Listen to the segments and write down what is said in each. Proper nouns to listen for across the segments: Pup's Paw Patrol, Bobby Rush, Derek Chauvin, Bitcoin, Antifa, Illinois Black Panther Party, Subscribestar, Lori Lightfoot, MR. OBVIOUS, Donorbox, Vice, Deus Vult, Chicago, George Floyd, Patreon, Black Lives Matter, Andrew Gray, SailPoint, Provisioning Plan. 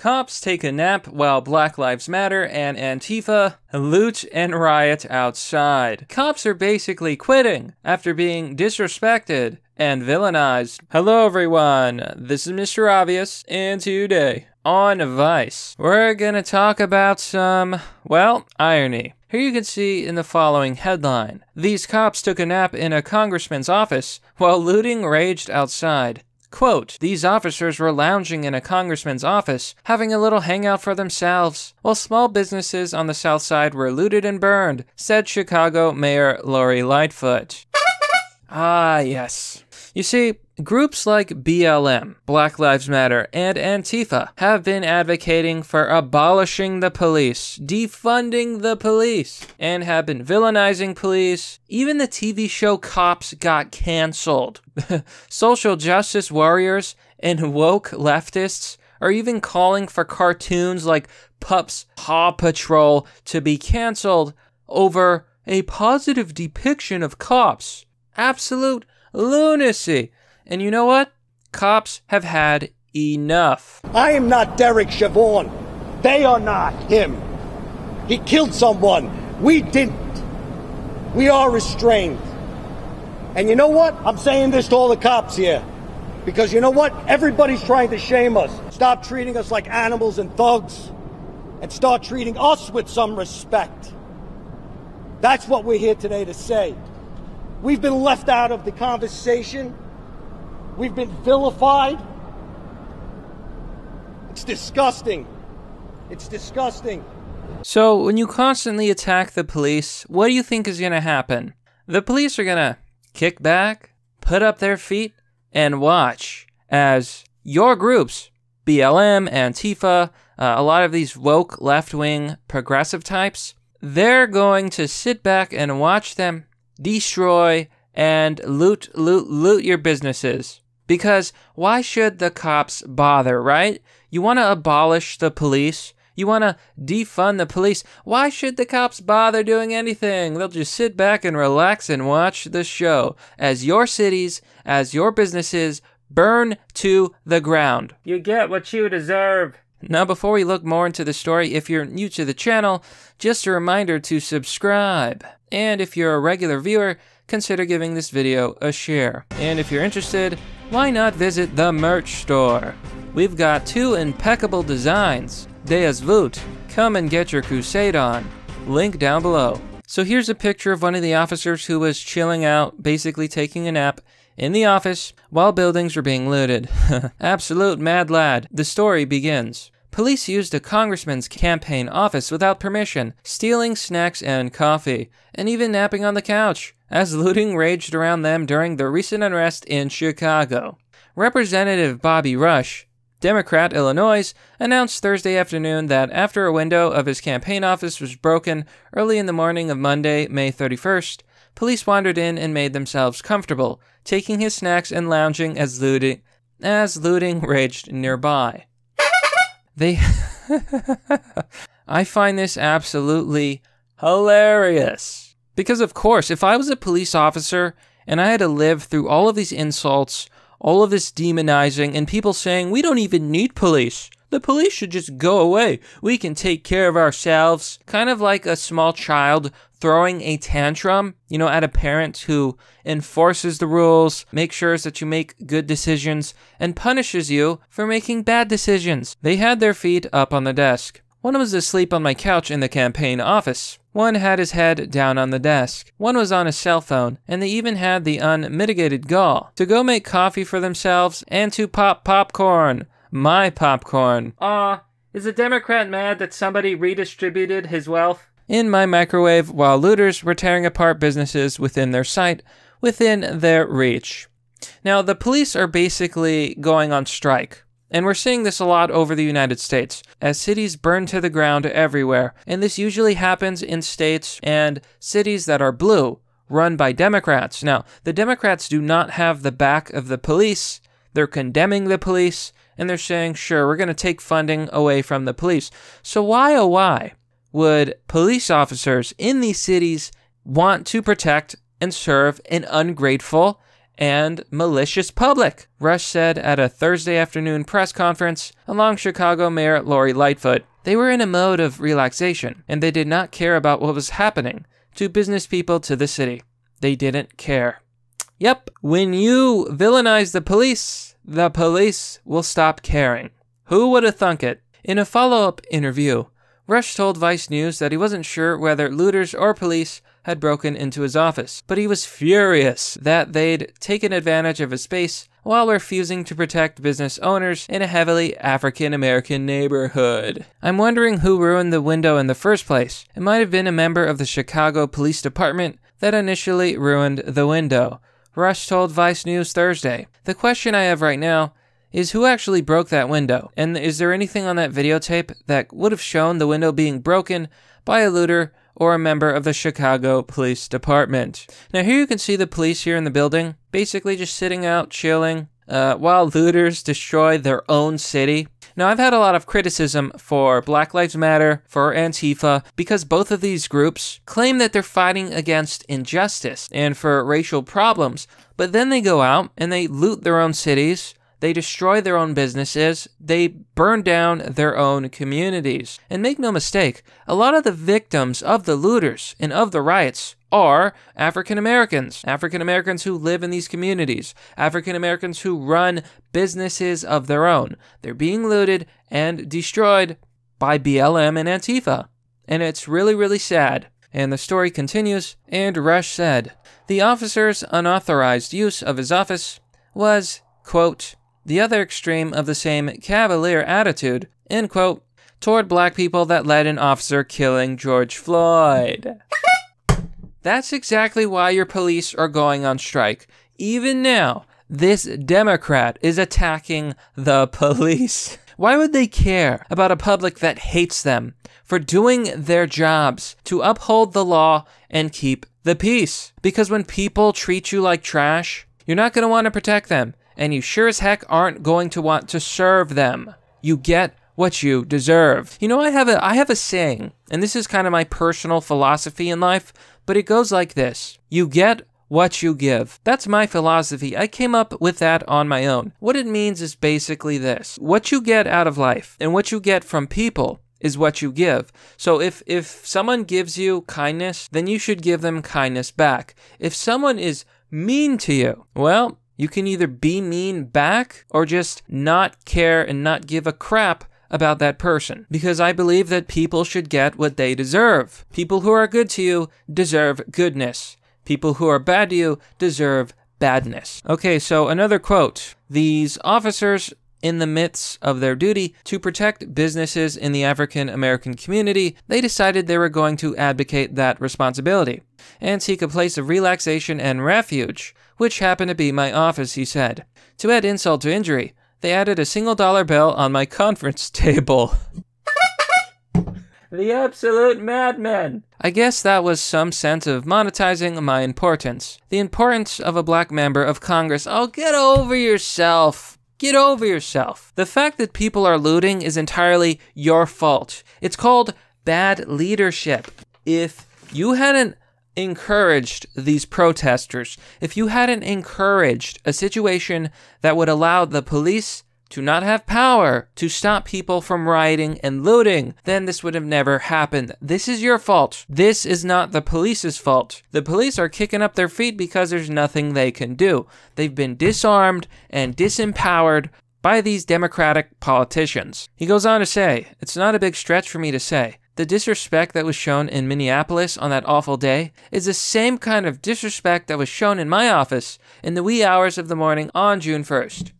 Cops take a nap while Black Lives Matter and Antifa loot and riot outside. Cops are basically quitting after being disrespected and villainized. Hello everyone, this is Mr. Obvious, and today on Vice, we're gonna talk about some, well, irony. Here you can see in the following headline. These cops took a nap in a congressman's office while looting raged outside. Quote, these officers were lounging in a congressman's office, having a little hangout for themselves, while small businesses on the south side were looted and burned, said Chicago Mayor Lori Lightfoot. Ah, yes. You see, groups like BLM, Black Lives Matter, and Antifa have been advocating for abolishing the police, defunding the police, and have been villainizing police. Even the TV show Cops got canceled. Social justice warriors and woke leftists are even calling for cartoons like Pup's Paw Patrol to be canceled over a positive depiction of cops. Absolute lunacy. And you know what? Cops have had enough. I am not Derek Chauvin. They are not him. He killed someone. We didn't. We are restrained. And you know what? I'm saying this to all the cops here. Because you know what? Everybody's trying to shame us. Stop treating us like animals and thugs. And start treating us with some respect. That's what we're here today to say. We've been left out of the conversation. We've been vilified. It's disgusting. It's disgusting. So when you constantly attack the police, what do you think is going to happen? The police are going to kick back, put up their feet, and watch as your groups, BLM, Antifa, a lot of these woke, left-wing, progressive types, they're going to sit back and watch them destroy and loot your businesses. Because why should the cops bother, right? You want to abolish the police. You want to defund the police. Why should the cops bother doing anything? They'll just sit back and relax and watch the show as your cities, as your businesses burn to the ground. You get what you deserve. Now, before we look more into the story, if you're new to the channel, just a reminder to subscribe. And if you're a regular viewer, consider giving this video a share. And if you're interested, why not visit the merch store? We've got two impeccable designs. Deus Vult, come and get your crusade on. Link down below. So here's a picture of one of the officers who was chilling out, basically taking a nap in the office while buildings were being looted. Absolute mad lad. The story begins. Police used a congressman's campaign office without permission, stealing snacks and coffee, and even napping on the couch, as looting raged around them during the recent unrest in Chicago. Representative Bobby Rush, Democrat, Illinois, announced Thursday afternoon that after a window of his campaign office was broken early in the morning of Monday, May 31st, police wandered in and made themselves comfortable, taking his snacks and lounging as looting raged nearby. I find this absolutely hilarious. Because of course, if I was a police officer and I had to live through all of these insults, all of this demonizing, and people saying, we don't even need police. The police should just go away. We can take care of ourselves. Kind of like a small child throwing a tantrum, you know, at a parent who enforces the rules, makes sure that you make good decisions, and punishes you for making bad decisions. They had their feet up on the desk. One was asleep on my couch in the campaign office. One had his head down on the desk. One was on his cell phone, and they even had the unmitigated gall to go make coffee for themselves and to pop popcorn. My popcorn. Aw, is a Democrat mad that somebody redistributed his wealth? In my microwave while looters were tearing apart businesses within their sight, within their reach. Now, the police are basically going on strike. And we're seeing this a lot over the United States, as cities burn to the ground everywhere. And this usually happens in states and cities that are blue, run by Democrats. Now, the Democrats do not have the back of the police. They're condemning the police. And they're saying, sure, we're going to take funding away from the police. So why, oh why, would police officers in these cities want to protect and serve an ungrateful and malicious public, Rush said at a Thursday afternoon press conference along Chicago Mayor Lori Lightfoot. They were in a mode of relaxation, and they did not care about what was happening to business people to the city. They didn't care. Yep, when you villainize the police will stop caring. Who would have thunk it? In a follow-up interview, Rush told Vice News that he wasn't sure whether looters or police had broken into his office, but he was furious that they'd taken advantage of his space while refusing to protect business owners in a heavily African-American neighborhood. I'm wondering who ruined the window in the first place. It might have been a member of the Chicago Police Department that initially ruined the window, Rush told Vice News Thursday. The question I have right now is who actually broke that window, and is there anything on that videotape that would have shown the window being broken by a looter or a member of the Chicago Police Department. Now here you can see the police here in the building, basically just sitting out, chilling, while looters destroy their own city. Now I've had a lot of criticism for Black Lives Matter, for Antifa, because both of these groups claim that they're fighting against injustice and for racial problems, but then they go out and they loot their own cities, they destroy their own businesses, they burn down their own communities. And make no mistake, a lot of the victims of the looters and of the riots are African Americans. African Americans who live in these communities. African Americans who run businesses of their own. They're being looted and destroyed by BLM and Antifa. And it's really, really sad. And the story continues, and Rush said, the officer's unauthorized use of his office was, quote, the other extreme of the same cavalier attitude, end quote, toward black people that led an officer killing George Floyd. That's exactly why your police are going on strike. Even now, this Democrat is attacking the police. Why would they care about a public that hates them for doing their jobs to uphold the law and keep the peace? Because when people treat you like trash, you're not going to want to protect them. And you sure as heck aren't going to want to serve them. You get what you deserve. You know, I have a saying, and this is kind of my personal philosophy in life, but it goes like this. You get what you give. That's my philosophy. I came up with that on my own. What it means is basically this. What you get out of life and what you get from people is what you give. So if someone gives you kindness, then you should give them kindness back. If someone is mean to you, well, you can either be mean back or just not care and not give a crap about that person. Because I believe that people should get what they deserve. People who are good to you deserve goodness. People who are bad to you deserve badness. Okay, so another quote. These officers, in the midst of their duty to protect businesses in the African American community, they decided they were going to abdicate that responsibility and seek a place of relaxation and refuge, which happened to be my office, he said. To add insult to injury, they added a $1 bill on my conference table. The absolute madman! I guess that was some sense of monetizing my importance. The importance of a black member of Congress. Oh, get over yourself! Get over yourself! The fact that people are looting is entirely your fault. It's called bad leadership. If you hadn't encouraged these protesters, if you hadn't encouraged a situation that would allow the police to not have power to stop people from rioting and looting, then this would have never happened. This is your fault. This is not the police's fault. The police are kicking up their feet because there's nothing they can do. They've been disarmed and disempowered by these Democratic politicians. He goes on to say, it's not a big stretch for me to say, the disrespect that was shown in Minneapolis on that awful day is the same kind of disrespect that was shown in my office in the wee hours of the morning on June 1st.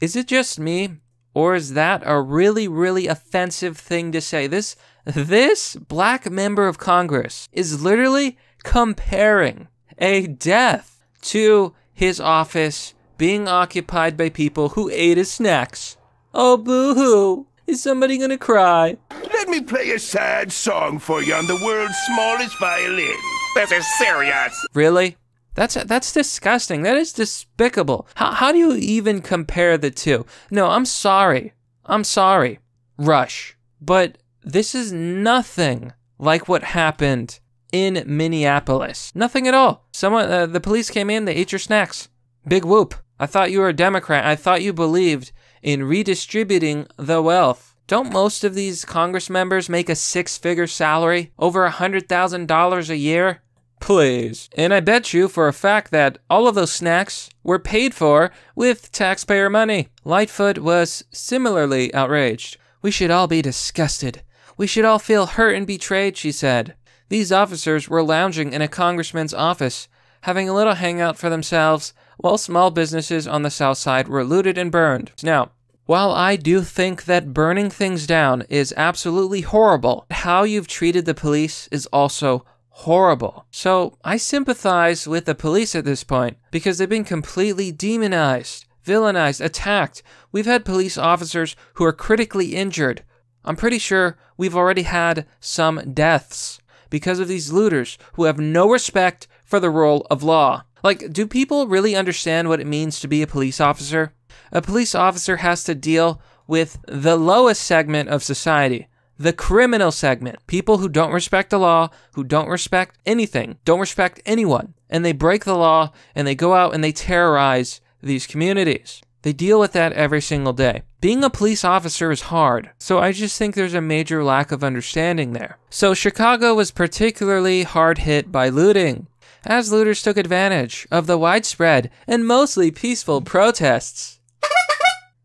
Is it just me, or is that a really, really offensive thing to say? This black member of Congress is literally comparing a death to his office being occupied by people who ate his snacks. Oh, boo-hoo. Is somebody gonna cry? Let me play a sad song for you on the world's smallest violin. This is serious. Really? That's disgusting. That is despicable. How do you even compare the two? No, I'm sorry. I'm sorry, Rush. But this is nothing like what happened in Minneapolis. Nothing at all. Someone, the police came in, they ate your snacks. Big whoop. I thought you were a Democrat. I thought you believed in redistributing the wealth. Don't most of these Congress members make a six-figure salary, over $100,000 a year? Please. And I bet you for a fact that all of those snacks were paid for with taxpayer money. Lightfoot was similarly outraged. We should all be disgusted. We should all feel hurt and betrayed, she said. These officers were lounging in a congressman's office, having a little hangout for themselves, while small businesses on the south side were looted and burned. Now, while I do think that burning things down is absolutely horrible, how you've treated the police is also horrible. So I sympathize with the police at this point, because they've been completely demonized, villainized, attacked. We've had police officers who are critically injured. I'm pretty sure we've already had some deaths because of these looters who have no respect for the rule of law. Like, do people really understand what it means to be a police officer? A police officer has to deal with the lowest segment of society, the criminal segment. People who don't respect the law, who don't respect anything, don't respect anyone, and they break the law, and they go out and they terrorize these communities. They deal with that every single day. Being a police officer is hard, so I just think there's a major lack of understanding there. So Chicago was particularly hard hit by looting, as looters took advantage of the widespread and mostly peaceful protests.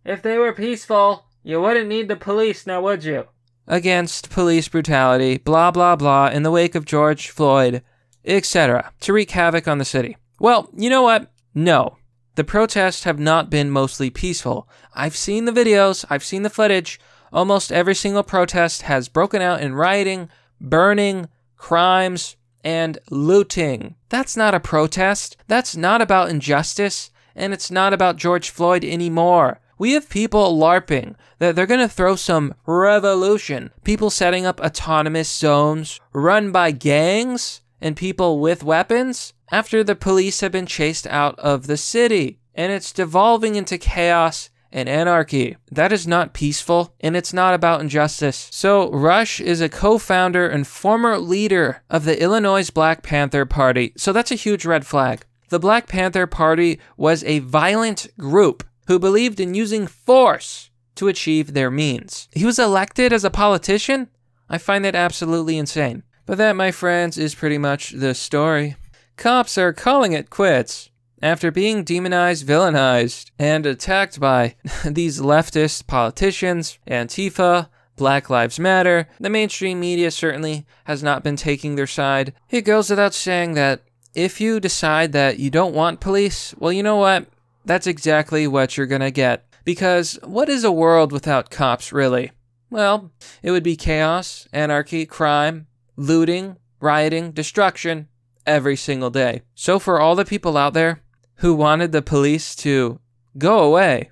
If they were peaceful, you wouldn't need the police now, would you? Against police brutality, blah blah blah, in the wake of George Floyd, etc., to wreak havoc on the city. Well, you know what? No. The protests have not been mostly peaceful. I've seen the videos, I've seen the footage. Almost every single protest has broken out in rioting, burning, crimes, and looting. That's not a protest. That's not about injustice, and it's not about George Floyd anymore. We have people LARPing that they're gonna throw some revolution. People setting up autonomous zones run by gangs and people with weapons after the police have been chased out of the city, and it's devolving into chaos and anarchy. That is not peaceful, and it's not about injustice. So Rush is a co-founder and former leader of the Illinois Black Panther Party. So that's a huge red flag. The Black Panther Party was a violent group who believed in using force to achieve their means. He was elected as a politician? I find that absolutely insane. But that, my friends, is pretty much the story. Cops are calling it quits. After being demonized, villainized, and attacked by these leftist politicians, Antifa, Black Lives Matter, the mainstream media certainly has not been taking their side. It goes without saying that if you decide that you don't want police, well, you know what? That's exactly what you're gonna get. Because what is a world without cops, really? Well, it would be chaos, anarchy, crime, looting, rioting, destruction, every single day. So for all the people out there who wanted the police to go away,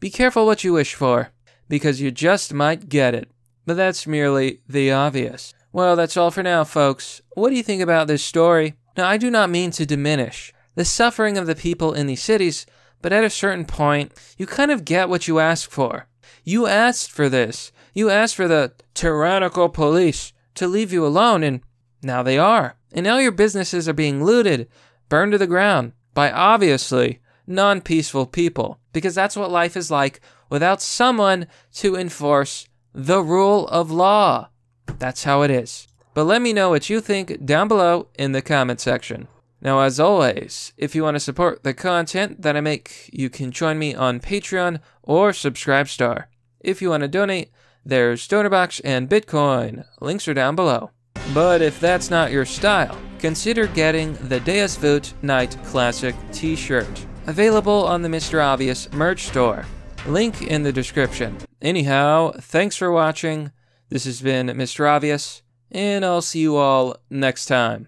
be careful what you wish for, because you just might get it. But that's merely the obvious. Well, that's all for now, folks. What do you think about this story? Now, I do not mean to diminish the suffering of the people in these cities, but at a certain point, you kind of get what you ask for. You asked for this. You asked for the tyrannical police to leave you alone, and now they are. And now your businesses are being looted, burned to the ground, by obviously non-peaceful people, because that's what life is like without someone to enforce the rule of law. That's how it is. But let me know what you think down below in the comment section. Now, as always, if you want to support the content that I make, you can join me on Patreon or Subscribestar. If you want to donate, there's Donorbox and Bitcoin. Links are down below. But if that's not your style, consider getting the Deus Vult Night Classic t-shirt, available on the Mr. Obvious merch store. Link in the description. Anyhow, thanks for watching. This has been Mr. Obvious, and I'll see you all next time.